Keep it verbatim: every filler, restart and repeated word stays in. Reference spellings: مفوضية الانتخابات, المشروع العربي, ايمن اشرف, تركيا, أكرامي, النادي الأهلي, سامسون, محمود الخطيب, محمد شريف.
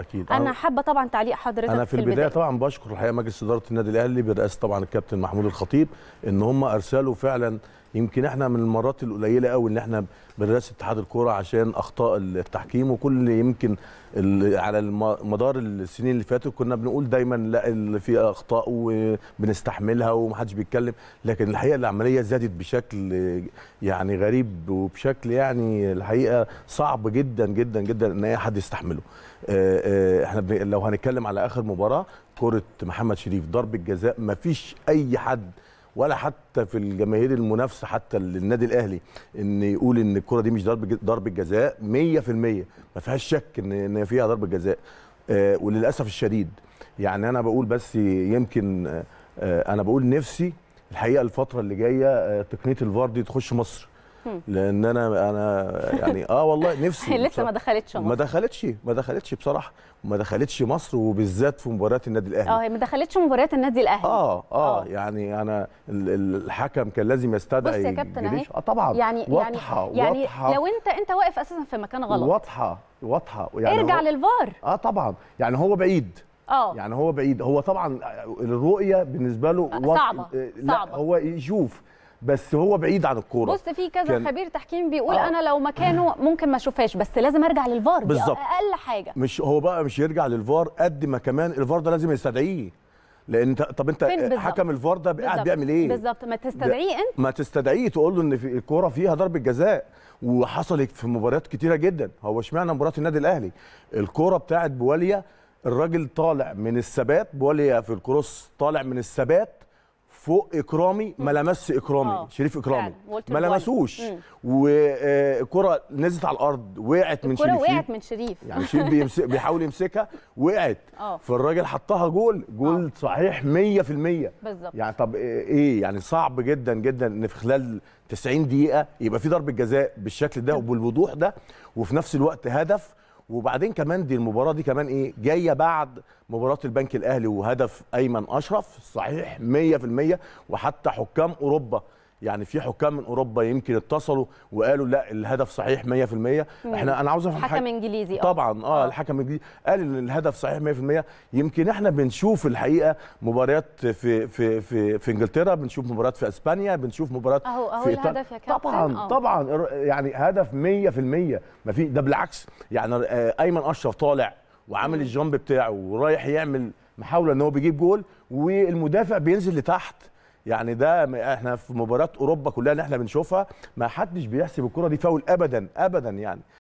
اكيد. انا حابه طبعا تعليق حضرتك. انا في, في البدايه, البداية طبعا بشكر الحقيقه مجلس اداره النادي الاهلي برئاسه طبعا الكابتن محمود الخطيب ان هم ارسلوا فعلا. يمكن احنا من المرات القليله قوي ان احنا بنراسل اتحاد الكوره عشان اخطاء التحكيم، وكل يمكن على مدار السنين اللي فاتت كنا بنقول دايما لا اللي في اخطاء وبنستحملها ومحدش بيتكلم، لكن الحقيقه العمليه زادت بشكل يعني غريب وبشكل يعني الحقيقه صعب جدا جدا جدا ان اي حد يستحمله. احنا لو هنتكلم على اخر مباراه كره محمد شريف ضربه جزاء مفيش اي حد ولا حتى في الجماهير المنافسه حتى للنادي الاهلي ان يقول ان الكره دي مش ضربه ضربه جزاء مية في المية، ما فيهاش شك ان ان فيها ضربه جزاء. آه وللاسف الشديد يعني انا بقول بس يمكن آه انا بقول نفسي الحقيقه الفتره اللي جايه آه تقنيه الفار دي تخش مصر، لان انا انا يعني اه والله نفسي لسه ما دخلتش مصر. ما دخلتش ما دخلتش بصراحه ما دخلتش مصر، وبالذات في مباريات النادي الاهلي. اه هي ما دخلتش مباريات النادي الاهلي. اه اه يعني انا الحكم كان لازم يستدعي. بص يا كابتن اهي اه طبعا يعني واضحه يعني واضحه يعني لو انت انت واقف اساسا في مكان غلط واضحه واضحه يعني ارجع للفار. اه طبعا يعني هو بعيد اه يعني هو بعيد هو طبعا الرؤيه بالنسبه له صعبه صعبه هو يشوف بس هو بعيد عن الكوره. بص في كذا كان... خبير تحكيم بيقول آه. انا لو مكانه ممكن ما اشوفهاش بس لازم ارجع للفار بالظبط اقل حاجه. مش هو بقى مش يرجع للفار قد ما كمان الفار ده لازم يستدعيه، لان طب انت حكم الفار ده قاعد بيعمل ايه بالظبط؟ ما تستدعيه انت ما تستدعيه تقول له ان في الكوره فيها ضربه جزاء، وحصلت في مباريات كتيره جدا. هو اشمعنى مباراه النادي الاهلي الكوره بتاعت بواليا الراجل طالع من الثبات، بواليا في الكروس طالع من الثبات فوق اكرامي ما لمسش اكرامي أوه. شريف اكرامي ما لمسوش، والكره نزلت على الارض وقعت من شريف. الكره وقعت من شريف يعني شريف بيمسك بيحاول يمسكها وقعت أوه. فالراجل حطها جول جول أوه. صحيح مية في المية بالظبط. يعني طب ايه يعني صعب جدا جدا ان في خلال تسعين دقيقه يبقى في ضربه جزاء بالشكل ده وبالوضوح ده، وفي نفس الوقت هدف. وبعدين كمان دي المباراه دي كمان ايه جايه بعد مباراه البنك الاهلي وهدف ايمن اشرف صحيح مية في المية، وحتى حكام اوروبا يعني في حكام من اوروبا يمكن اتصلوا وقالوا لا الهدف صحيح مية في المية. احنا انا عاوز افهم حكم انجليزي طبعا اه الحكم الانجليزي قال ان الهدف صحيح مية في المية. يمكن احنا بنشوف الحقيقه مباريات في في في, في انجلترا، بنشوف مباريات في اسبانيا، بنشوف مباريات أهو أهو في الهدف يا كابتن طبعا أوه. طبعا يعني هدف مية في المية ما في ده بالعكس. يعني ايمن اشرف طالع وعامل الجامب بتاعه ورايح يعمل محاوله ان هو بيجيب جول والمدافع بينزل لتحت. يعني ده احنا في مباريات اوروبا كلها اللي احنا بنشوفها ما حدش بيحسب الكره دي فاول ابدا ابدا يعني.